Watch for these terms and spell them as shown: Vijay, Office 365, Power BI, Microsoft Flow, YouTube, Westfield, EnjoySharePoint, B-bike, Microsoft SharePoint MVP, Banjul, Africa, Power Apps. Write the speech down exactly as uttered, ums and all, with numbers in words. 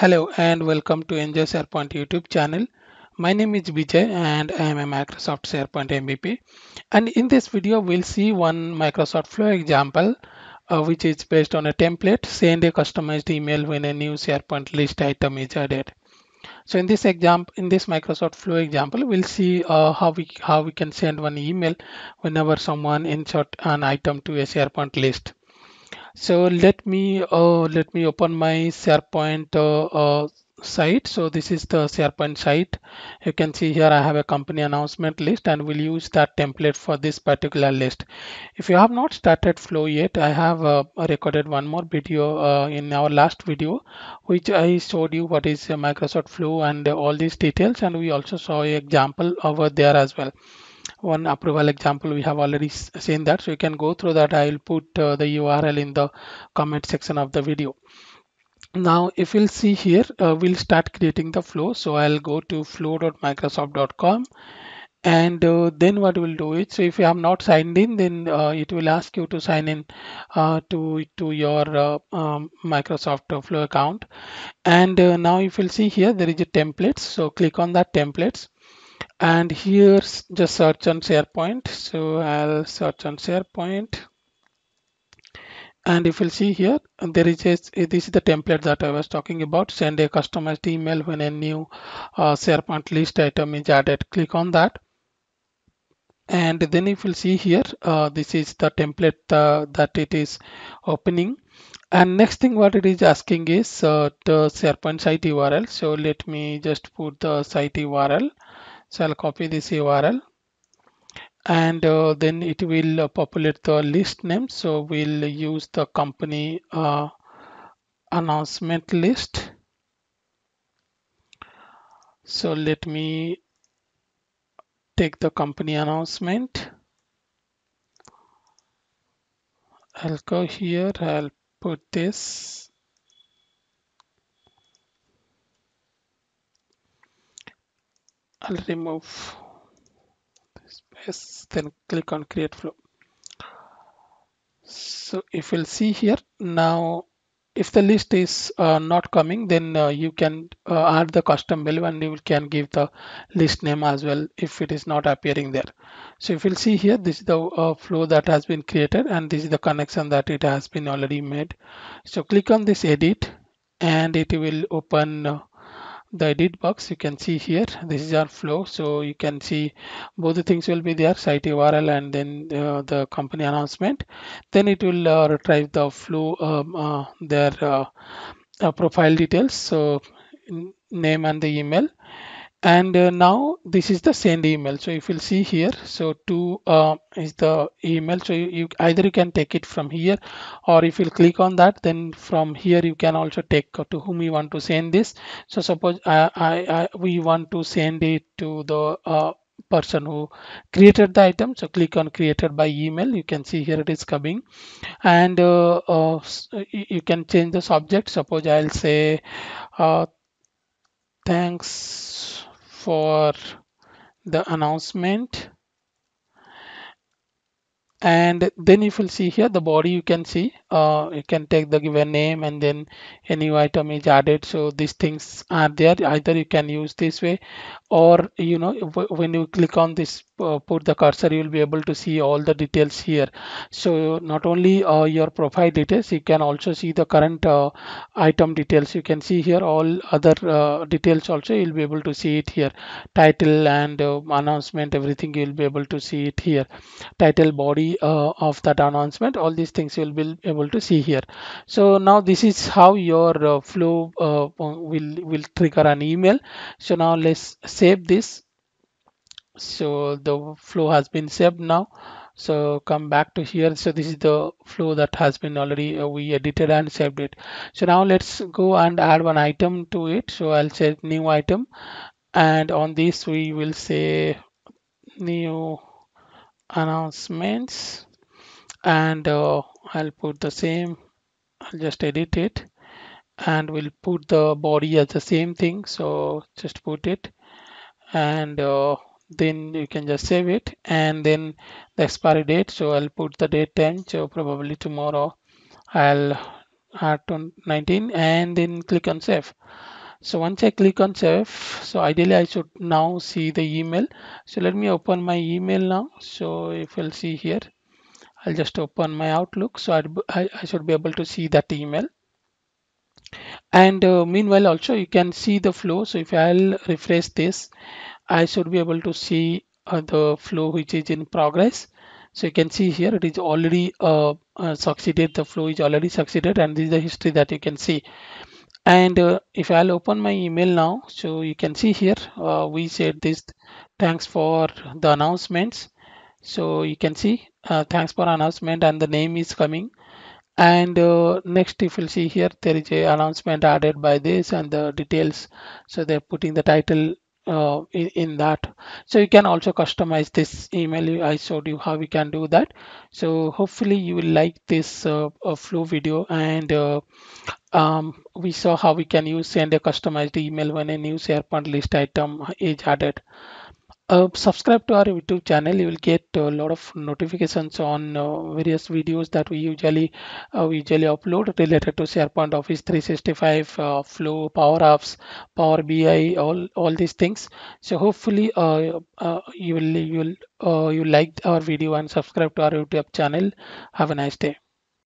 Hello and welcome to Enjoy SharePoint YouTube channel. My name is Vijay and I am a Microsoft SharePoint M V P. And in this video, we'll see one Microsoft Flow example, uh, which is based on a template, send a customized email when a new SharePoint list item is added. So in this example, in this Microsoft Flow example, we'll see uh, how we how we can send one email whenever someone insert an item to a SharePoint list. So let me uh, let me open my SharePoint uh, uh, site. So this is the SharePoint site. You can see here I have a company announcement list, and we'll use that template for this particular list. If you have not started Flow yet, I have uh, recorded one more video uh, in our last video, which I showed you what is Microsoft Flow and all these details, and we also saw an example over there as well. One approval example we have already seen that, so you can go through that. I will put uh, the U R L in the comment section of the video. Now if you'll see here, uh, we'll start creating the flow. So I'll go to flow dot microsoft dot com, and uh, then what we'll do is, so if you have not signed in, then uh, it will ask you to sign in uh, to to your uh, um, Microsoft Flow account. And uh, now if you'll see here, there is a templates, so click on that templates. And here just search on SharePoint. So I'll search on SharePoint, and if you'll see here, there is a, this is the template that I was talking about. Send a customized email when a new uh, SharePoint list item is added. Click on that, and then if you'll see here, uh, this is the template uh, that it is opening. And next thing what it is asking is uh, the SharePoint site U R L. So let me just put the site U R L. So I'll copy this U R L, and uh, then it will uh, populate the list name. So we'll use the company uh, announcement list. So let me take the company announcement. I'll go here, I'll put this. I'll remove this space, then click on create flow. So if you'll see here, now if the list is uh, not coming, then uh, you can uh, add the custom value, and you can give the list name as well if it is not appearing there. So if you'll see here, this is the uh, flow that has been created, and this is the connection that it has been already made. So click on this edit, and it will open uh, the edit box. You can see here, this is our flow. So you can see both the things will be there, site U R L and then uh, the company announcement. Then it will uh, retrieve the flow, um, uh, their uh, uh, profile details, so name and the email. And uh, now this is the send email. So if you'll see here, so two uh, is the email. So you, you either you can take it from here, or if you'll click on that, then from here you can also take to whom you want to send this. So suppose I, I, I we want to send it to the uh, person who created the item. So click on created by email. You can see here it is coming, and uh, uh, you can change the subject. Suppose I'll say uh, thanks for the announcement. And then if you'll see here, the body, you can see uh, you can take the given name, and then a new item is added. So these things are there. Either you can use this way, or you know, when you click on this uh, put the cursor, you will be able to see all the details here. So not only uh, your profile details, you can also see the current uh, item details. You can see here all other uh, details also. You'll be able to see it here, title and uh, announcement, everything. You'll be able to see it here, title, body Uh, of that announcement, all these things you'll be able to see here. So now this is how your uh, flow uh, will will trigger an email. So now let's save this. So the flow has been saved now. So come back to here. So this is the flow that has been already uh, we edited and saved it. So now let's go and add one item to it. So I'll say new item, and on this we will say new announcements, and uh, I'll put the same. I'll just edit it, and we'll put the body as the same thing. So just put it, and uh, then you can just save it, and then the expiry date. So I'll put the date time. So probably tomorrow I'll R nineteen and then click on save. So once I click on save, so ideally I should now see the email. So let me open my email now. So if you'll see here, I'll just open my Outlook. So I'd, I, I should be able to see that email. And uh, meanwhile also you can see the flow. So if I'll refresh this, I should be able to see uh, the flow which is in progress. So you can see here it is already uh, uh, succeeded. The flow is already succeeded, and this is the history that you can see. And uh, if I'll open my email now, so you can see here uh, we said this, thanks for the announcements. So you can see uh, thanks for announcement, and the name is coming. And uh, next, if you'll see here, there is a announcement added by this and the details. So they're putting the title uh, in, in that. So you can also customize this email. I showed you how we can do that. So hopefully you will like this uh, uh, flow video, and uh, um, we saw how we can use send a customized email when a new SharePoint list item is added. Uh, subscribe to our YouTube channel. You will get a lot of notifications on uh, various videos that we usually uh, we usually upload related to SharePoint, Office three sixty-five, uh, Flow, Power Apps, Power B I, all all these things. So hopefully uh, uh, you will you will uh, you like our video and subscribe to our YouTube channel. Have a nice day.